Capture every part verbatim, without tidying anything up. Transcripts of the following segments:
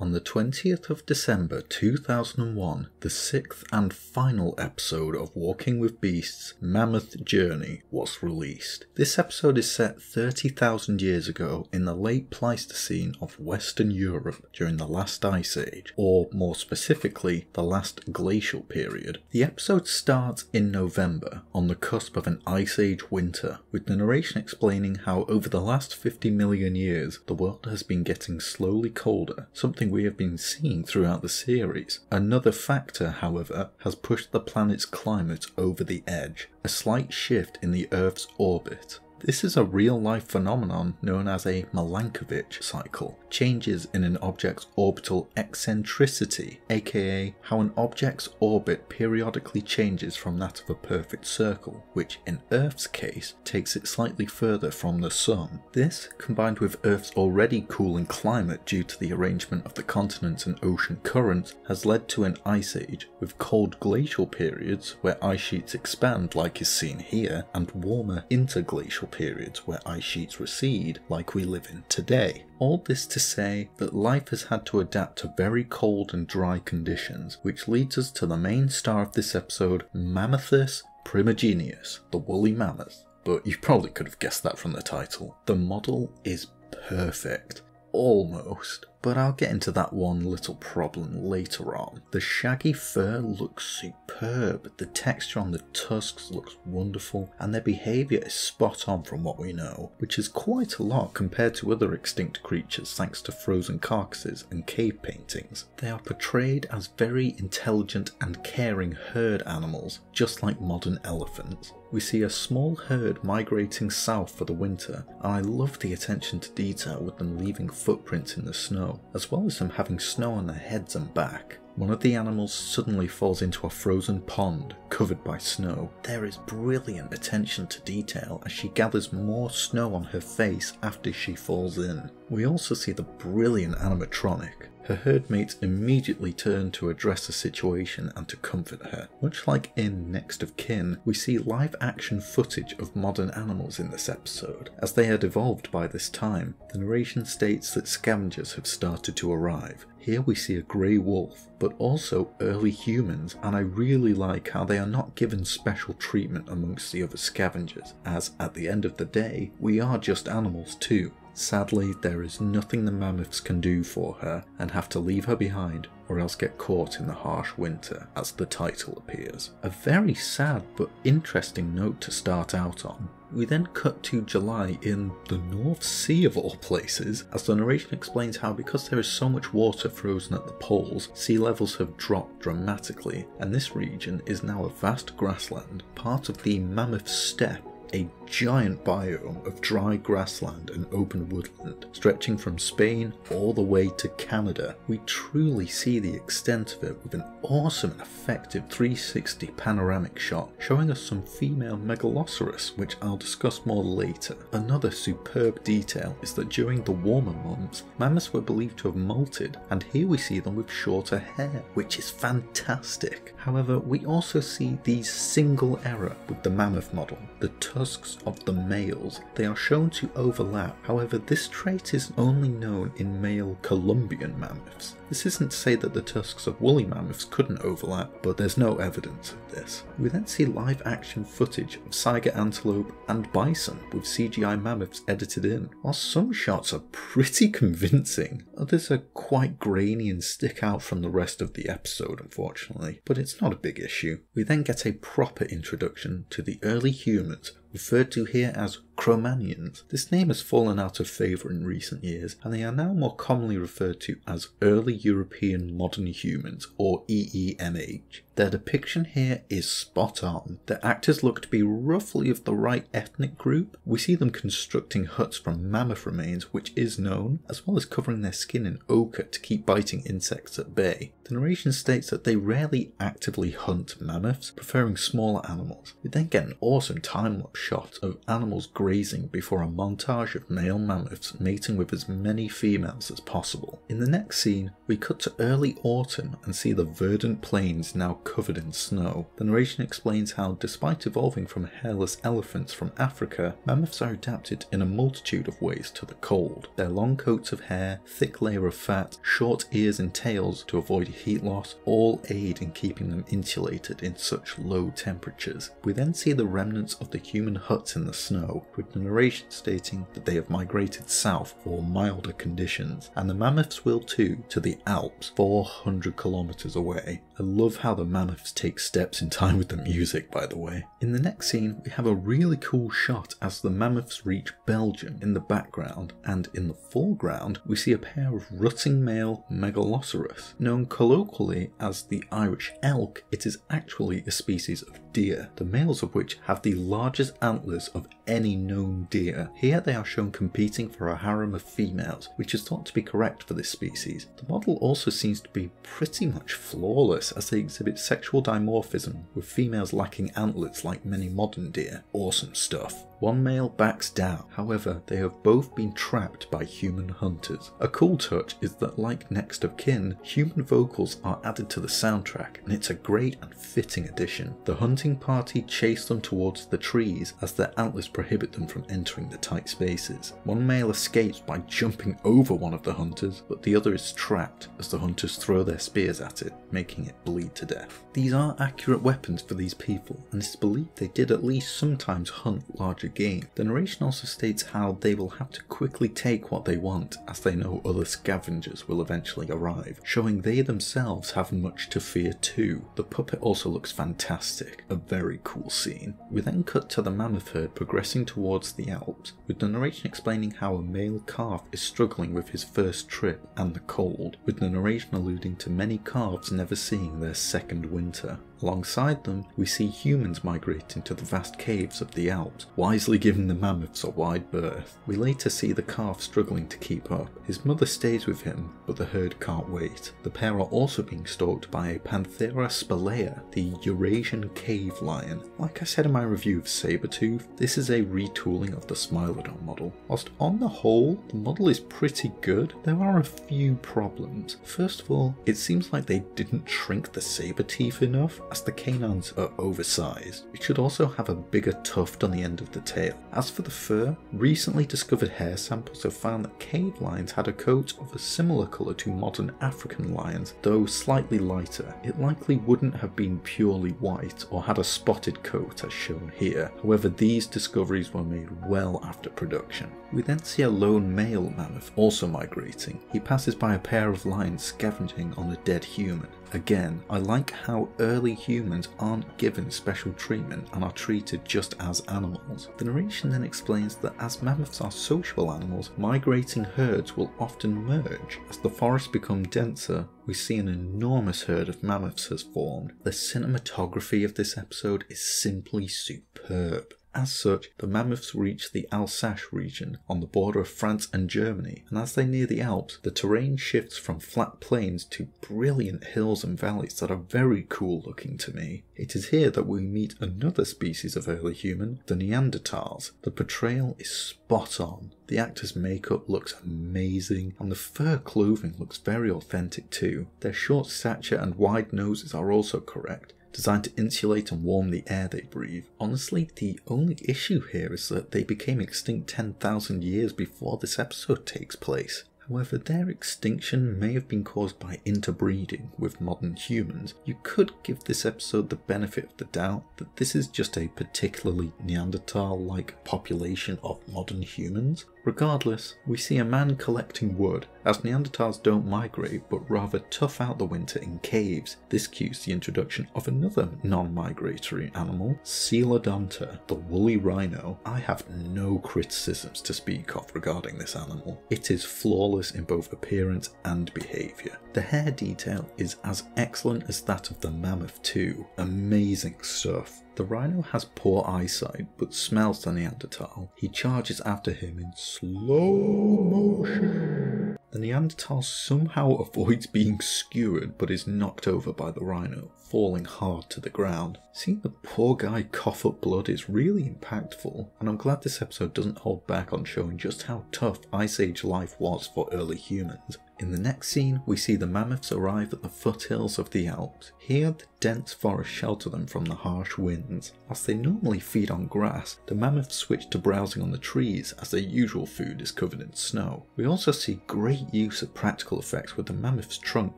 On the twentieth of December two thousand one, the sixth and final episode of Walking with Beasts' Mammoth Journey was released. This episode is set thirty thousand years ago in the late Pleistocene of Western Europe during the last Ice Age, or more specifically, the last glacial period. The episode starts in November, on the cusp of an Ice Age winter, with the narration explaining how over the last fifty million years, the world has been getting slowly colder, something we have been seeing throughout the series. Another factor, however, has pushed the planet's climate over the edge, a slight shift in the Earth's orbit. This is a real-life phenomenon known as a Milankovitch cycle, changes in an object's orbital eccentricity, aka how an object's orbit periodically changes from that of a perfect circle, which in Earth's case takes it slightly further from the Sun. This, combined with Earth's already cooling climate due to the arrangement of the continents and ocean currents, has led to an ice age, with cold glacial periods where ice sheets expand like is seen here, and warmer interglacial periods where ice sheets recede like we live in today. All this to say that life has had to adapt to very cold and dry conditions, which leads us to the main star of this episode, Mammuthus primigenius, the woolly mammoth. But you probably could have guessed that from the title. The model is perfect. Almost. But I'll get into that one little problem later on. The shaggy fur looks superb, the texture on the tusks looks wonderful, and their behaviour is spot on from what we know, which is quite a lot compared to other extinct creatures thanks to frozen carcasses and cave paintings. They are portrayed as very intelligent and caring herd animals, just like modern elephants. We see a small herd migrating south for the winter, and I love the attention to detail with them leaving footprints in the snow, as well as them having snow on their heads and back. One of the animals suddenly falls into a frozen pond, covered by snow. There is brilliant attention to detail as she gathers more snow on her face after she falls in. We also see the brilliant animatronic. Her herd mates immediately turn to address the situation and to comfort her. Much like in Next of Kin, we see live action footage of modern animals in this episode. As they had evolved by this time, the narration states that scavengers have started to arrive. Here we see a grey wolf, but also early humans, and I really like how they are not given special treatment amongst the other scavengers, as at the end of the day, we are just animals too. Sadly, there is nothing the mammoths can do for her and have to leave her behind or else get caught in the harsh winter, as the title appears. A very sad but interesting note to start out on. We then cut to July in the North Sea of all places, as the narration explains how because there is so much water frozen at the poles, sea levels have dropped dramatically, and this region is now a vast grassland, part of the Mammoth Steppe, a giant biome of dry grassland and open woodland, stretching from Spain all the way to Canada. We truly see the extent of it with an awesome and effective three sixty panoramic shot, showing us some female Megaloceros, which I'll discuss more later. Another superb detail is that during the warmer months, mammoths were believed to have molted, and here we see them with shorter hair, which is fantastic. However, we also see the single error with the mammoth model, the tusks of the males. They are shown to overlap, however this trait is only known in male Columbian mammoths. This isn't to say that the tusks of woolly mammoths couldn't overlap, but there's no evidence of this. We then see live action footage of Saiga antelope and bison with C G I mammoths edited in. While some shots are pretty convincing, others are quite grainy and stick out from the rest of the episode unfortunately, but it's not a big issue. We then get a proper introduction to the early humans, referred to here as Cro-Magnons. This name has fallen out of favour in recent years, and they are now more commonly referred to as Early European Modern Humans, or E E M H. Their depiction here is spot on. Their actors look to be roughly of the right ethnic group. We see them constructing huts from mammoth remains, which is known, as well as covering their skin in ochre to keep biting insects at bay. The narration states that they rarely actively hunt mammoths, preferring smaller animals. We then get an awesome time-lapse shot of animals grazing grazing before a montage of male mammoths mating with as many females as possible. In the next scene, we cut to early autumn and see the verdant plains now covered in snow. The narration explains how, despite evolving from hairless elephants from Africa, mammoths are adapted in a multitude of ways to the cold. Their long coats of hair, thick layer of fat, short ears and tails to avoid heat loss all aid in keeping them insulated in such low temperatures. We then see the remnants of the human huts in the snow, with the narration stating that they have migrated south for milder conditions, and the mammoths will too, to the Alps, four hundred kilometers away. I love how the mammoths take steps in time with the music, by the way. In the next scene, we have a really cool shot as the mammoths reach Belgium in the background, and in the foreground, we see a pair of rutting male Megaloceros. Known colloquially as the Irish elk, it is actually a species of deer, the males of which have the largest antlers of any known deer. Here they are shown competing for a harem of females, which is thought to be correct for this species. The model also seems to be pretty much flawless, as they exhibit sexual dimorphism, with females lacking antlers like many modern deer. Awesome stuff. One male backs down, however they have both been trapped by human hunters. A cool touch is that, like Next of Kin, human vocals are added to the soundtrack, and it's a great and fitting addition. The hunting party chase them towards the trees as their antlers prohibit them from entering the tight spaces. One male escapes by jumping over one of the hunters, but the other is trapped as the hunters throw their spears at it, making it bleed to death. These are accurate weapons for these people, and it's believed they did at least sometimes hunt larger game. The narration also states how they will have to quickly take what they want, as they know other scavengers will eventually arrive, showing they themselves have much to fear too. The puppet also looks fantastic, a very cool scene. We then cut to the mammoth herd progressing towards the Alps, with the narration explaining how a male calf is struggling with his first trip and the cold, with the narration alluding to many calves never seeing their second winter. Alongside them, we see humans migrating to the vast caves of the Alps, wisely giving the mammoths a wide berth. We later see the calf struggling to keep up. His mother stays with him, but the herd can't wait. The pair are also being stalked by a Panthera spelaea, the Eurasian cave lion. Like I said in my review of saber-tooth, this is a retooling of the Smilodon model. Whilst on the whole, the model is pretty good, there are a few problems. First of all, it seems like they didn't shrink the saber teeth enough, as the canines are oversized. It should also have a bigger tuft on the end of the tail. As for the fur, recently discovered hair samples have found that cave lions had a coat of a similar colour to modern African lions, though slightly lighter. It likely wouldn't have been purely white or had a spotted coat as shown here. However, these discoveries were made well after production. We then see a lone male mammoth also migrating. He passes by a pair of lions scavenging on a dead human. Again, I like how early humans aren't given special treatment and are treated just as animals. The narration then explains that as mammoths are social animals, migrating herds will often merge. As the forests become denser, we see an enormous herd of mammoths has formed. The cinematography of this episode is simply superb. As such, the mammoths reach the Alsace region on the border of France and Germany, and as they near the Alps, the terrain shifts from flat plains to brilliant hills and valleys that are very cool looking to me. It is here that we meet another species of early human, the Neanderthals. The portrayal is spot on. The actor's makeup looks amazing, and the fur clothing looks very authentic too. Their short stature and wide noses are also correct, designed to insulate and warm the air they breathe. Honestly, the only issue here is that they became extinct ten thousand years before this episode takes place. However, their extinction may have been caused by interbreeding with modern humans. You could give this episode the benefit of the doubt that this is just a particularly Neanderthal-like population of modern humans. Regardless, we see a man collecting wood, as Neanderthals don't migrate but rather tough out the winter in caves. This cues the introduction of another non-migratory animal, Coelodonta, the woolly rhino. I have no criticisms to speak of regarding this animal. It is flawless in both appearance and behaviour. The hair detail is as excellent as that of the mammoth too. Amazing stuff. The rhino has poor eyesight, but smells the Neanderthal. He charges after him in slow motion. The Neanderthal somehow avoids being skewered, but is knocked over by the rhino. falling hard to the ground. Seeing the poor guy cough up blood is really impactful, and I'm glad this episode doesn't hold back on showing just how tough Ice Age life was for early humans. In the next scene, we see the mammoths arrive at the foothills of the Alps. Here, the dense forest shelter them from the harsh winds. As they normally feed on grass, the mammoths switch to browsing on the trees as their usual food is covered in snow. We also see great use of practical effects with the mammoth's trunk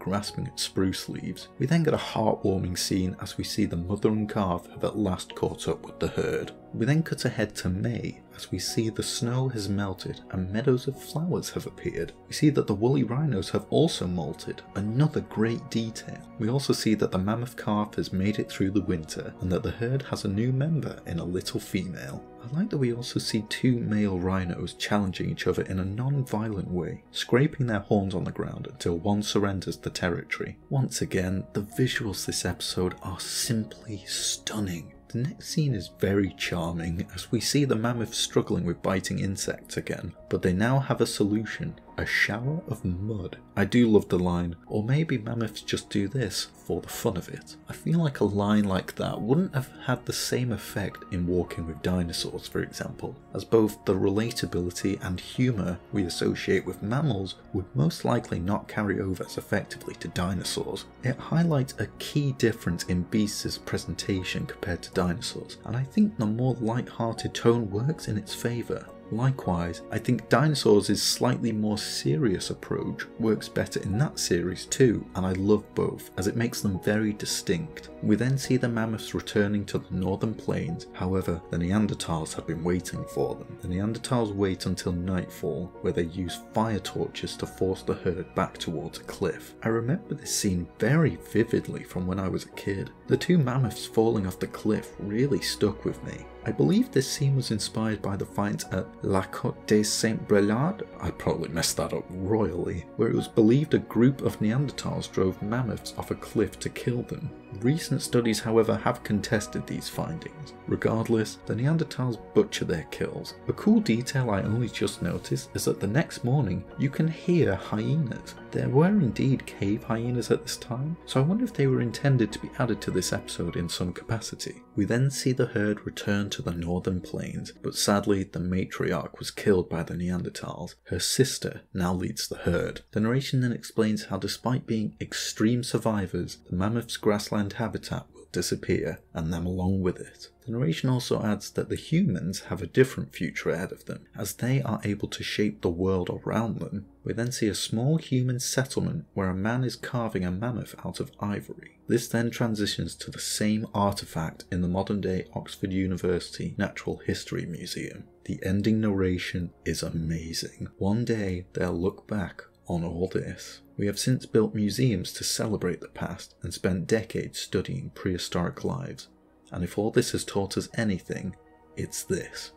grasping at spruce leaves. We then get a heartwarming scene as we see the mother and calf have at last caught up with the herd. We then cut ahead to May, as we see the snow has melted and meadows of flowers have appeared. We see that the woolly rhinos have also molted, another great detail. We also see that the mammoth calf has made it through the winter and that the herd has a new member in a little female. I like that we also see two male rhinos challenging each other in a non-violent way, scraping their horns on the ground until one surrenders the territory. Once again, the visuals this episode are simply stunning. The next scene is very charming as we see the mammoths struggling with biting insects again, but they now have a solution, a shower of mud. I do love the line, or maybe mammoths just do this for the fun of it. I feel like a line like that wouldn't have had the same effect in Walking with Dinosaurs, for example, as both the relatability and humour we associate with mammals would most likely not carry over as effectively to dinosaurs. It highlights a key difference in Beasts' presentation compared to dinosaurs, and I think the more light-hearted tone works in its favour. Likewise, I think Dinosaurs' slightly more serious approach works better in that series too, and I love both, as it makes them very distinct. We then see the mammoths returning to the northern plains, however, the Neanderthals have been waiting for them. The Neanderthals wait until nightfall, where they use fire torches to force the herd back towards a cliff. I remember this scene very vividly from when I was a kid. The two mammoths falling off the cliff really stuck with me. I believe this scene was inspired by the fight at La Côte de Saint-Brélade, I probably messed that up royally, where it was believed a group of Neanderthals drove mammoths off a cliff to kill them. Recent studies, however, have contested these findings. Regardless, the Neanderthals butcher their kills. A cool detail I only just noticed is that the next morning you can hear hyenas. There were indeed cave hyenas at this time, so I wonder if they were intended to be added to this episode in some capacity. We then see the herd return to the northern plains, but sadly the matriarch was killed by the Neanderthals. Her sister now leads the herd. The narration then explains how, despite being extreme survivors, the mammoth's grassland and habitat will disappear, and them along with it. The narration also adds that the humans have a different future ahead of them, as they are able to shape the world around them. We then see a small human settlement where a man is carving a mammoth out of ivory. This then transitions to the same artifact in the modern-day Oxford University Natural History Museum. The ending narration is amazing. One day they'll look back on all this. We have since built museums to celebrate the past and spent decades studying prehistoric lives, and if all this has taught us anything, it's this.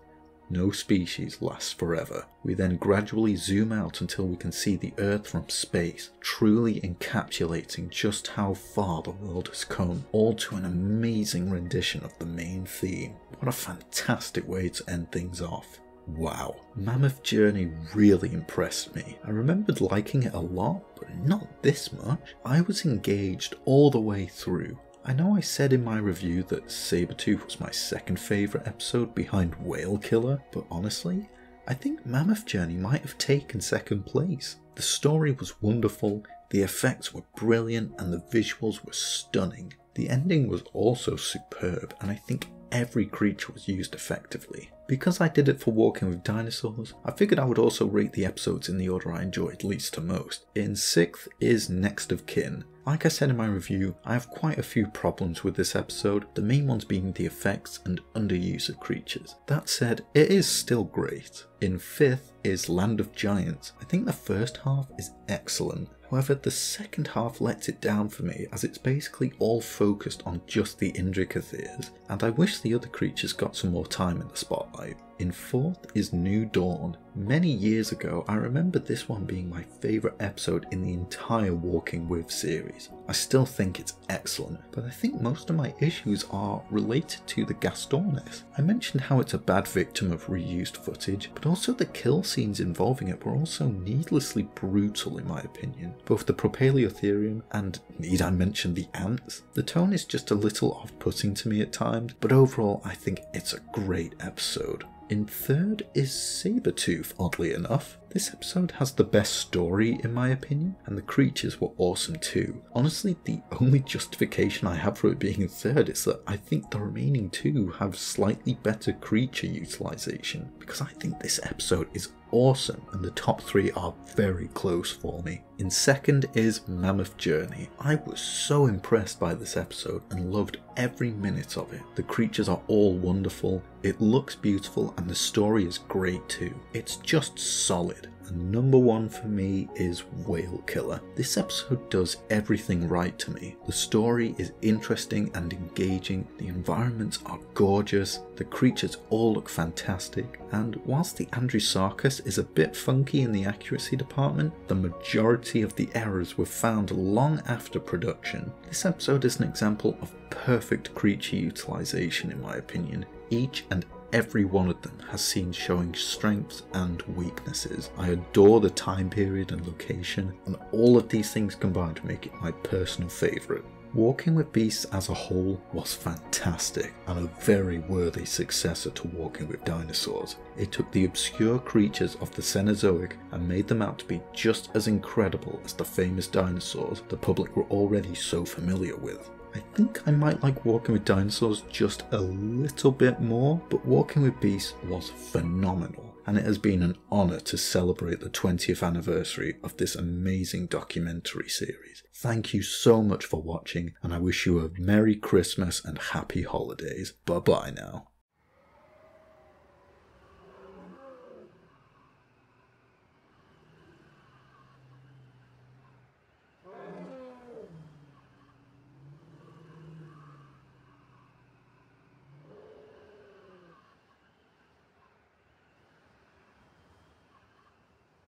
No species lasts forever. We then gradually zoom out until we can see the Earth from space, truly encapsulating just how far the world has come, all to an amazing rendition of the main theme. What a fantastic way to end things off. Wow, Mammoth Journey really impressed me. I remembered liking it a lot, but not this much. I was engaged all the way through. I know I said in my review that Sabertooth was my second favourite episode behind Whale Killer, but honestly, I think Mammoth Journey might have taken second place. The story was wonderful, the effects were brilliant, and the visuals were stunning. The ending was also superb, and I think every creature was used effectively. Because I did it for Walking with Dinosaurs, I figured I would also rate the episodes in the order I enjoyed least to most. In sixth is Next of Kin. Like I said in my review, I have quite a few problems with this episode, the main ones being the effects and underuse of creatures. That said, it is still great. In fifth is Land of Giants. I think the first half is excellent. However, the second half lets it down for me, as it's basically all focused on just the intricacies, and I wish the other creatures got some more time in the spotlight. In fourth is New Dawn. Many years ago, I remember this one being my favourite episode in the entire Walking With series. I still think it's excellent, but I think most of my issues are related to the Gastornis. I mentioned how it's a bad victim of reused footage, but also the kill scenes involving it were also needlessly brutal in my opinion. Both the Propalaeotherium and, need I mention, the ants? The tone is just a little off-putting to me at times, but overall I think it's a great episode. In third is Sabertooth, oddly enough. This episode has the best story in my opinion, and the creatures were awesome too. Honestly, the only justification I have for it being in third is that I think the remaining two have slightly better creature utilisation, because I think this episode is awesome and the top three are very close for me. In second is Mammoth Journey. I was so impressed by this episode and loved every minute of it. The creatures are all wonderful, it looks beautiful, and the story is great too. It's just solid. And number one for me is Whale Killer. This episode does everything right to me. The story is interesting and engaging, the environments are gorgeous, the creatures all look fantastic, and whilst the Andrewsarchus is a bit funky in the accuracy department, the majority of the errors were found long after production. This episode is an example of perfect creature utilisation in my opinion. Each and every one of them has scenes showing strengths and weaknesses. I adore the time period and location, and all of these things combined to make it my personal favourite. Walking with Beasts as a whole was fantastic, and a very worthy successor to Walking with Dinosaurs. It took the obscure creatures of the Cenozoic and made them out to be just as incredible as the famous dinosaurs the public were already so familiar with. I think I might like Walking with Dinosaurs just a little bit more, but Walking with Beasts was phenomenal, and it has been an honour to celebrate the twentieth anniversary of this amazing documentary series. Thank you so much for watching, and I wish you a Merry Christmas and Happy Holidays. Bye bye now.